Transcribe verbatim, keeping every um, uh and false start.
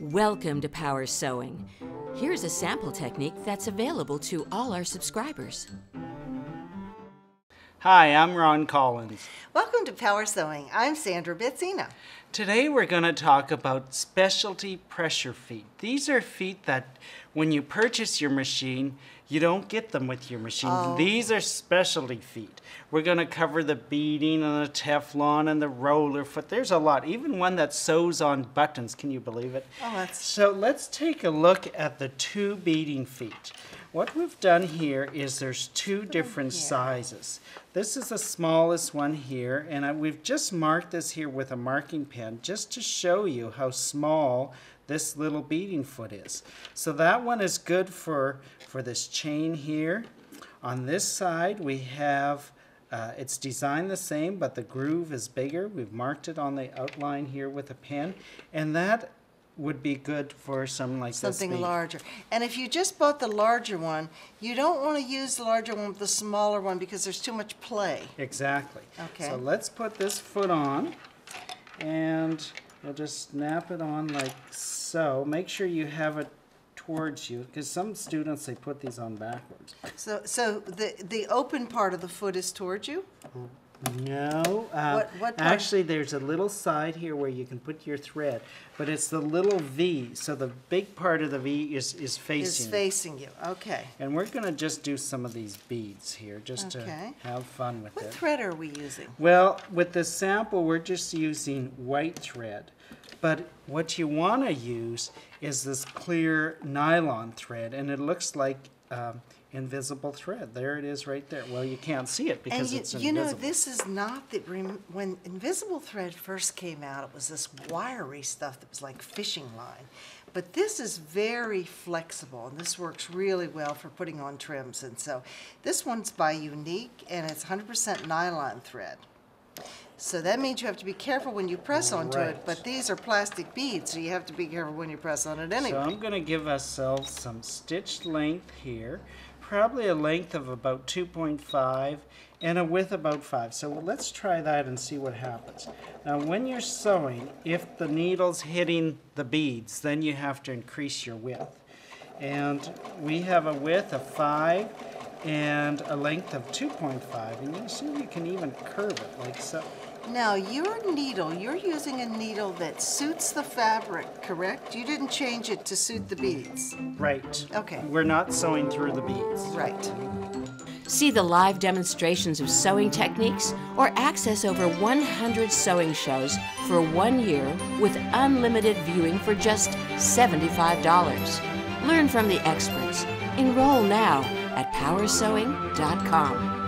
Welcome to Power Sewing. Here's a sample technique that's available to all our subscribers. Hi, I'm Ron Collins. Welcome to Power Sewing. I'm Sandra Betzina. Today we're going to talk about specialty pressure feet. These are feet that when you purchase your machine, you don't get them with your machine. Oh. These are specialty feet. We're going to cover the beading and the Teflon and the roller foot. There's a lot, even one that sews on buttons. Can you believe it? Oh, that's... So let's take a look at the two beading feet. What we've done here is there's two different sizes. This is the smallest one here, and we've just marked this here with a marking pen just to show you how small this little beading foot is. So that one is good for, for this chain here. On this side we have, uh, it's designed the same, but the groove is bigger. We've marked it on the outline here with a pen, and that would be good for something like something this. Something larger. And if you just bought the larger one, you don't want to use the larger one with the smaller one because there's too much play. Exactly. Okay. So let's put this foot on, and we'll just snap it on like so. Make sure you have it towards you, because some students, they put these on backwards. So, so the, the open part of the foot is towards you? Mm-hmm. No, uh, what, what actually there's a little side here where you can put your thread, but it's the little V, so the big part of the V is, is facing you. Is facing you, okay. And we're going to just do some of these beads here, just okay. to have fun with what it. What thread are we using? Well, with this sample, we're just using white thread, but what you want to use is this clear nylon thread, and it looks like... Um, invisible thread. There it is right there. Well, you can't see it because you, it's invisible. You know, this is not the... When invisible thread first came out, it was this wiry stuff that was like fishing line. But this is very flexible, and this works really well for putting on trims. And so this one's by Unique, and it's one hundred percent nylon thread. So that means you have to be careful when you press onto right. it, but these are plastic beads, so you have to be careful when you press on it anyway. So I'm going to give ourselves some stitch length here, probably a length of about two point five and a width about five. So let's try that and see what happens. Now when you're sewing, if the needle's hitting the beads, then you have to increase your width. And we have a width of five and a length of two point five, and you see you can even curve it like so. Now your needle, you're using a needle that suits the fabric, correct? You didn't change it to suit the beads. Right. Okay. We're not sewing through the beads. Right. See the live demonstrations of sewing techniques or access over one hundred sewing shows for one year with unlimited viewing for just seventy-five dollars. Learn from the experts. Enroll now at power sewing dot com.